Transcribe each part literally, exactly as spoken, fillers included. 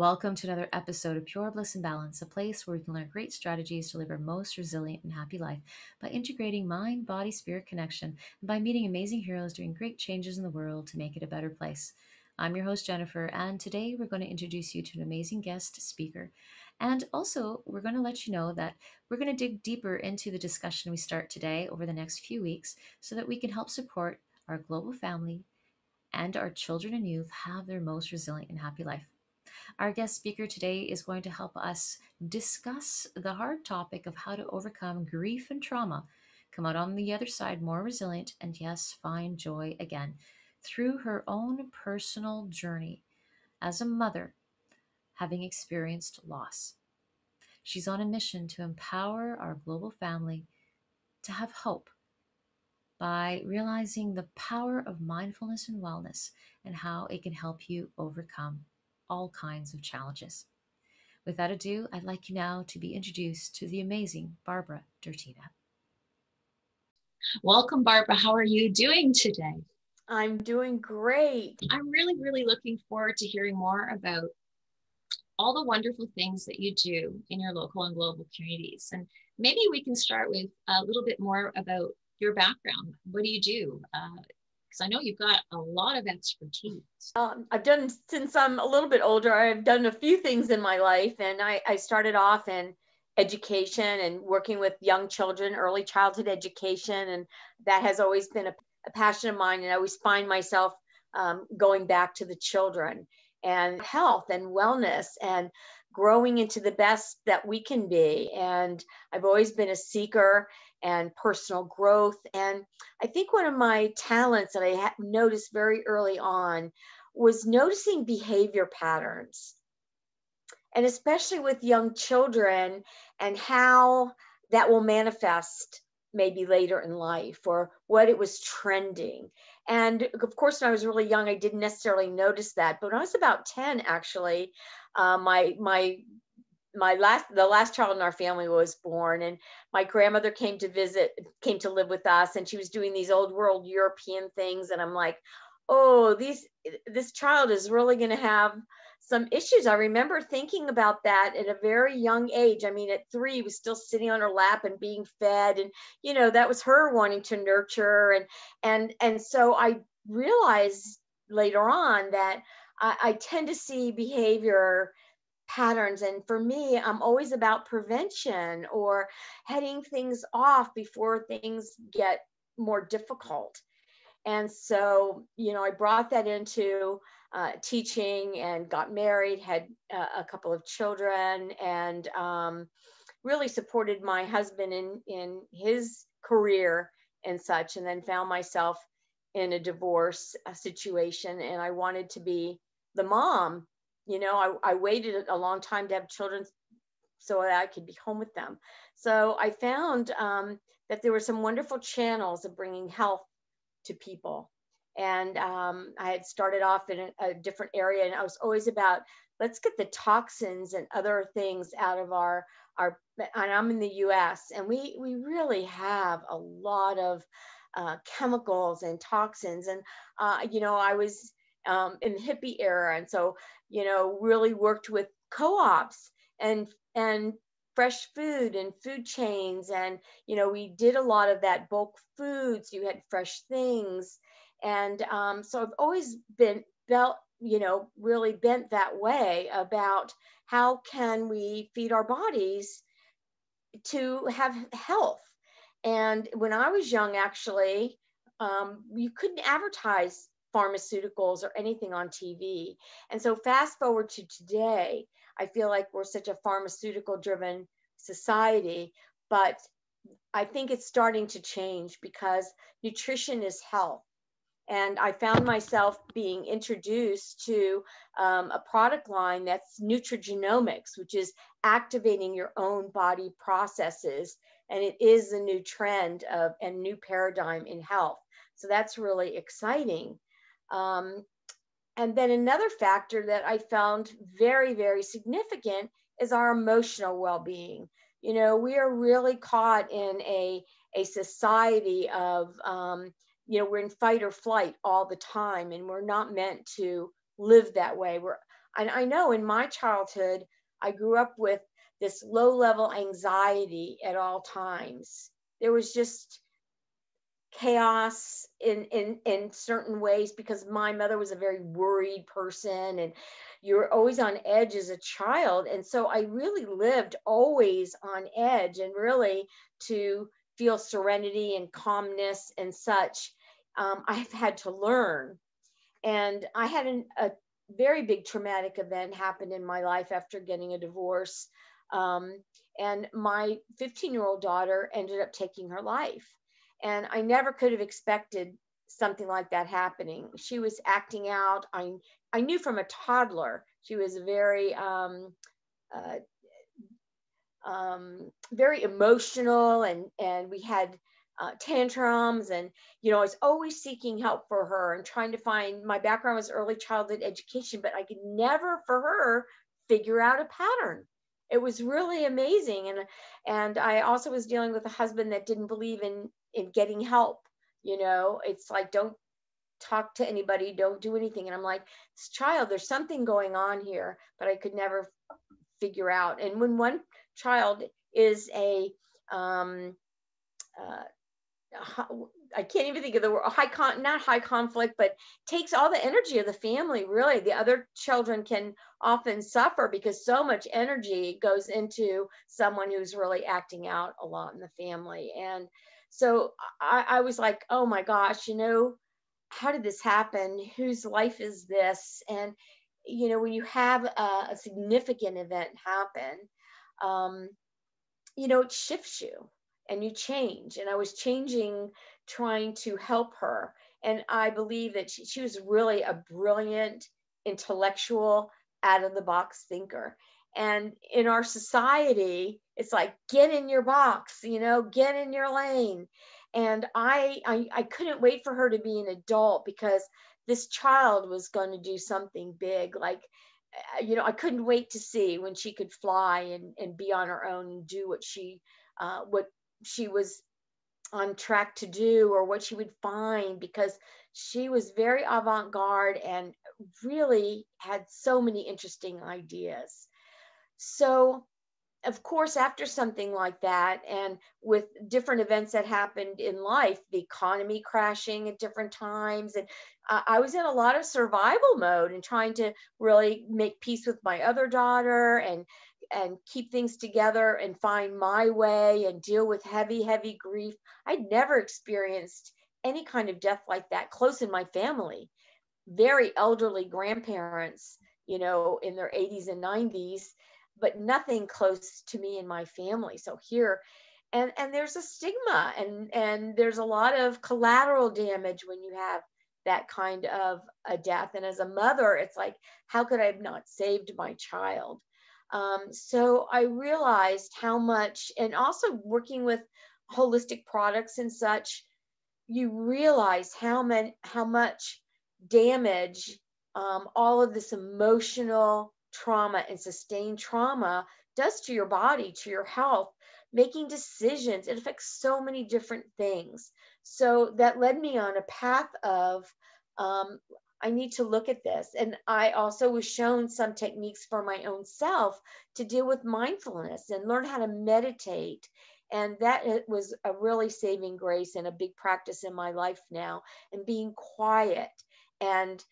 Welcome to another episode of Pure Bliss and Balance, a place where we can learn great strategies to live our most resilient and happy life by integrating mind, body, spirit connection, and by meeting amazing heroes doing great changes in the world to make it a better place. I'm your host, Jennifer, and today we're going to introduce you to an amazing guest speaker. And also, we're going to let you know that we're going to dig deeper into the discussion we start today over the next few weeks so that we can help support our global family and our children and youth have their most resilient and happy life. Our guest speaker today is going to help us discuss the hard topic of how to overcome grief and trauma, come out on the other side more resilient, and yes, find joy again, through her own personal journey as a mother, having experienced loss. She's on a mission to empower our global family to have hope by realizing the power of mindfulness and wellness and how it can help you overcome all kinds of challenges. Without ado, I'd like you now to be introduced to the amazing Barbara Drtina. Welcome, Barbara. How are you doing today? I'm doing great. I'm really, really looking forward to hearing more about all the wonderful things that you do in your local and global communities. And maybe we can start with a little bit more about your background. What do you do? Uh, Because I know you've got a lot of expertise. Um, I've done, since I'm a little bit older, I've done a few things in my life. And I, I started off in education and working with young children, early childhood education. And that has always been a, a passion of mine. And I always find myself um, going back to the children and health and wellness and growing into the best that we can be. And I've always been a seeker and personal growth. And I think one of my talents that I had noticed very early on was noticing behavior patterns, and especially with young children and how that will manifest maybe later in life or what it was trending. And of course, when I was really young, I didn't necessarily notice that. But when I was about ten, actually, uh, my my my last the last child in our family was born, and my grandmother came to visit, came to live with us, and she was doing these old world European things, and I'm like, oh, these this child is really going to have some issues. I remember thinking about that at a very young age. I mean, at three, was still sitting on her lap and being fed, and you know that was her wanting to nurture, and and and so I realized later on that I, I tend to see behavior patterns, and for me, I'm always about prevention or heading things off before things get more difficult. And so, you know, I brought that into uh, teaching and got married, had uh, a couple of children, and um, really supported my husband in, in his career and such, and then found myself in a divorce uh, situation. And I wanted to be the mom. You know, I, I waited a long time to have children so that I could be home with them. So I found um, that there were some wonderful channels of bringing health to people. And um, I had started off in a, a different area, and I was always about, let's get the toxins and other things out of our, our and I'm in the U S, and we, we really have a lot of uh, chemicals and toxins. And, uh, you know, I was um, in the hippie era. And so, you know, really worked with co-ops and, and fresh food and food chains. And, you know, we did a lot of that bulk foods, you had fresh things. And um, so I've always been belt, you know, really bent that way about how can we feed our bodies to have health. And when I was young, actually, um, you couldn't advertise pharmaceuticals or anything on T V. And so fast forward to today, I feel like we're such a pharmaceutical driven society, but I think it's starting to change because nutrition is health. And I found myself being introduced to um, a product line that's nutrigenomics, which is activating your own body processes. And it is a new trend of a new paradigm in health. So that's really exciting. Um, and then another factor that I found very, very significant is our emotional well-being. You know, we are really caught in a, a society of, um, you know, we're in fight or flight all the time, and we're not meant to live that way. We're And I know in my childhood, I grew up with this low level anxiety at all times. There was just chaos in, in, in certain ways because my mother was a very worried person and you were always on edge as a child. And so I really lived always on edge, and really to feel serenity and calmness and such, um, I've had to learn. And I had an, a very big traumatic event happen in my life after getting a divorce. Um, and my fifteen year old daughter ended up taking her life. And I never could have expected something like that happening. She was acting out. I, I knew from a toddler, she was very, um, uh, um, very emotional, and, and we had uh, tantrums, and, you know, I was always seeking help for her and trying to find, my background was early childhood education, but I could never for her figure out a pattern. It was really amazing. And, and I also was dealing with a husband that didn't believe in, in getting help. You know, it's like, don't talk to anybody, don't do anything. And I'm like, this child, there's something going on here, but I could never figure out. And when one child is a, um, uh, I can't even think of the word, high con, not high conflict, but takes all the energy of the family, really. The other children can often suffer because so much energy goes into someone who's really acting out a lot in the family. And so I, I was like, oh my gosh, you know, how did this happen? Whose life is this? And, you know, when you have a, a significant event happen, um, you know, it shifts you and you change. And I was changing, trying to help her. And I believe that she, she was really a brilliant, intellectual, out-of-the-box thinker. And in our society, it's like, get in your box, you know, get in your lane. And I, I, I couldn't wait for her to be an adult, because this child was going to do something big. Like, you know, I couldn't wait to see when she could fly and, and be on her own and do what she, uh, what she was on track to do, or what she would find, because she was very avant-garde and really had so many interesting ideas. So, of course, after something like that, and with different events that happened in life, the economy crashing at different times, and uh, I was in a lot of survival mode and trying to really make peace with my other daughter and and keep things together and find my way and deal with heavy, heavy grief. I'd never experienced any kind of death like that close in my family. Very elderly grandparents, you know, in their eighties and nineties. But nothing close to me and my family. So here, and, and there's a stigma, and, and there's a lot of collateral damage when you have that kind of a death. And as a mother, it's like, how could I have not saved my child? Um, so I realized how much, and also working with holistic products and such, you realize how, man, how much damage um, all of this emotional trauma and sustained trauma does to your body, to your health, making decisions. It affects so many different things. So that led me on a path of, um, I need to look at this. And I also was shown some techniques for my own self to deal with mindfulness and learn how to meditate. And that was a really saving grace and a big practice in my life now, and being quiet and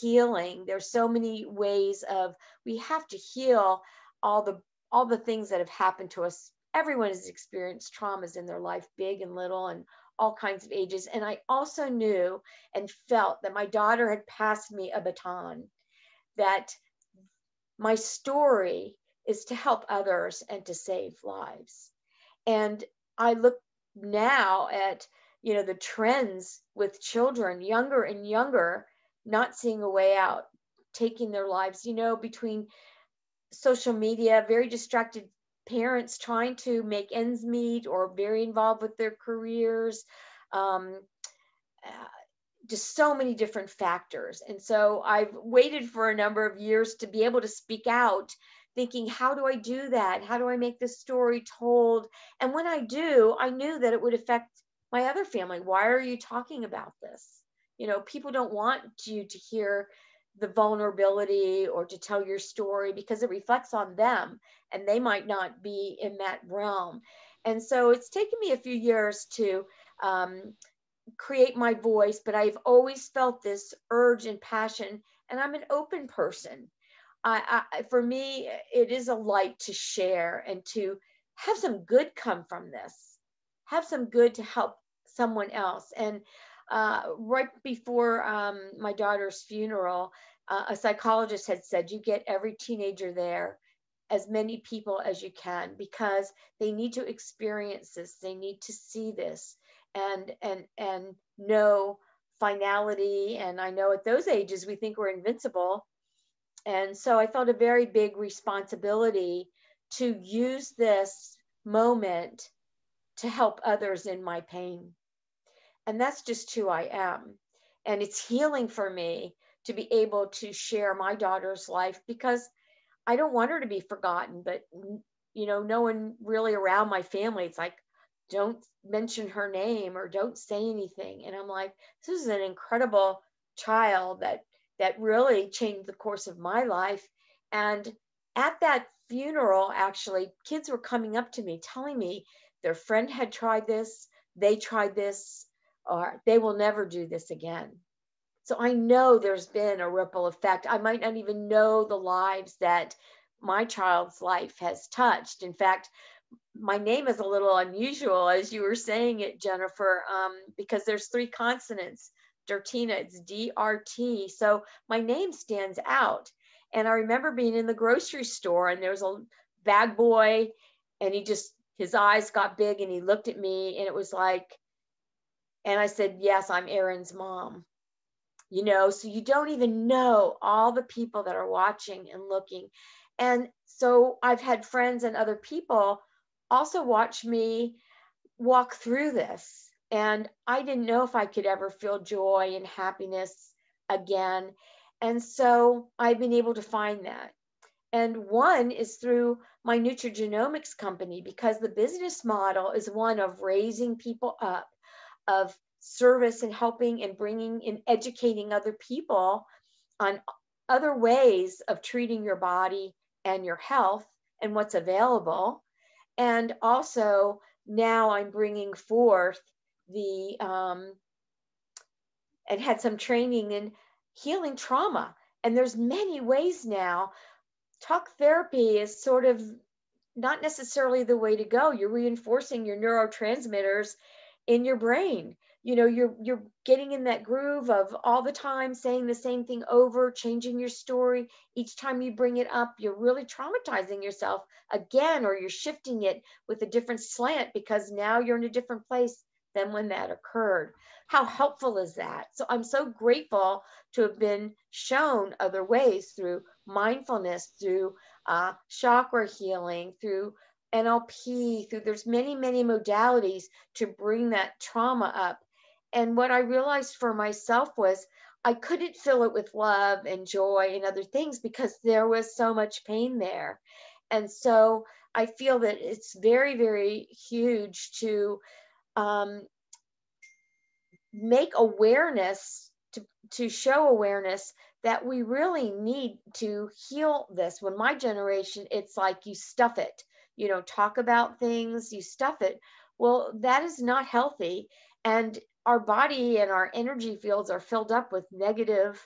healing. There's so many ways of, we have to heal all the all the things that have happened to us. Everyone has experienced traumas in their life, big and little, and all kinds of ages. And I also knew and felt that my daughter had passed me a baton, that my story is to help others and to save lives. And I look now at, you know, the trends with children, younger and younger, not seeing a way out, taking their lives, you know, between social media, very distracted parents trying to make ends meet, or very involved with their careers, um, uh, just so many different factors. And so I've waited for a number of years to be able to speak out, thinking, how do I do that? How do I make this story told? And when I do, I knew that it would affect my other family. Why are you talking about this? You know, people don't want you to hear the vulnerability or to tell your story, because it reflects on them and they might not be in that realm. And so it's taken me a few years to um, create my voice, but I've always felt this urge and passion, and I'm an open person. I, I, for me, it is a light to share and to have some good come from this, have some good to help someone else. And uh, right before um, my daughter's funeral, uh, a psychologist had said, you get every teenager there, as many people as you can, because they need to experience this. They need to see this and, and, and know finality. And I know at those ages, we think we're invincible. And so I felt a very big responsibility to use this moment to help others in my pain. And that's just who I am. And it's healing for me to be able to share my daughter's life, because I don't want her to be forgotten, but you know, no one really around my family, it's like, don't mention her name or don't say anything. And I'm like, this is an incredible child that, that really changed the course of my life. And at that funeral, actually, kids were coming up to me telling me their friend had tried this, they tried this, or they will never do this again. So I know there's been a ripple effect. I might not even know the lives that my child's life has touched. In fact, my name is a little unusual, as you were saying it, Jennifer, um, because there's three consonants. Drtina, it's D R T. So my name stands out. And I remember being in the grocery store, and there was a bag boy, and he just, his eyes got big and he looked at me, and it was like, and I said, yes, I'm Aaron's mom. You know, so you don't even know all the people that are watching and looking. And so I've had friends and other people also watch me walk through this. And I didn't know if I could ever feel joy and happiness again. And so I've been able to find that. And one is through my nutrigenomics company, because the business model is one of raising people up, of service and helping and bringing and educating other people on other ways of treating your body and your health and what's available. And also now I'm bringing forth the, um, and had some training in healing trauma. And there's many ways now. Talk therapy is sort of not necessarily the way to go. You're reinforcing your neurotransmitters in your brain. You know, you're you're getting in that groove of all the time saying the same thing over, changing your story. Each time you bring it up, you're really traumatizing yourself again, or you're shifting it with a different slant because now you're in a different place than when that occurred. How helpful is that? So I'm so grateful to have been shown other ways through mindfulness, through uh, chakra healing, through N L P, through there's many, many modalities to bring that trauma up. And what I realized for myself was I couldn't fill it with love and joy and other things because there was so much pain there. And so I feel that it's very, very huge to um, make awareness, to, to show awareness that we really need to heal this. When my generation, it's like you stuff it, you know, talk about things, you stuff it. Well, that is not healthy. And our body and our energy fields are filled up with negative,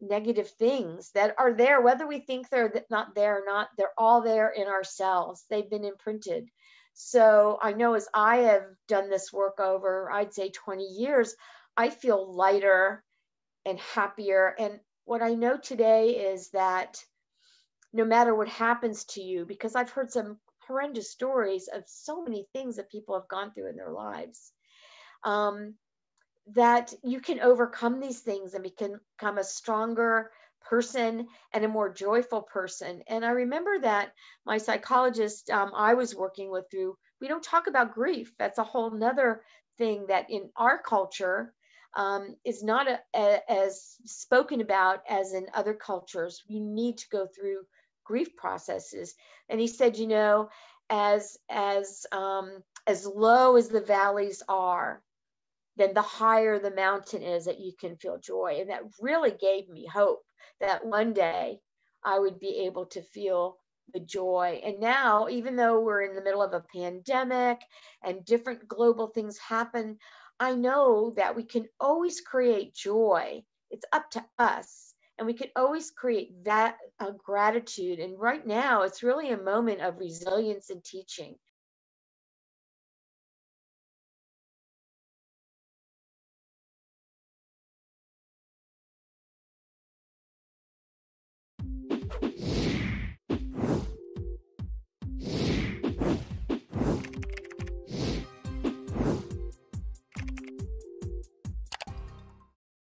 negative things that are there, whether we think they're not there or not, they're all there in ourselves. They've been imprinted. So I know as I have done this work over, I'd say twenty years, I feel lighter and happier. And what I know today is that no matter what happens to you, because I've heard some horrendous stories of so many things that people have gone through in their lives, Um, that you can overcome these things and become a stronger person and a more joyful person. And I remember that my psychologist um, I was working with through, we don't talk about grief. That's a whole nother thing that in our culture um, is not a, a, as spoken about as in other cultures. You need to go through grief processes. And he said, you know, as, as, um, as low as the valleys are, then the higher the mountain is that you can feel joy. And that really gave me hope that one day I would be able to feel the joy. And now, even though we're in the middle of a pandemic and different global things happen, I know that we can always create joy. It's up to us. And we can always create that uh, gratitude. And right now, it's really a moment of resilience and teaching.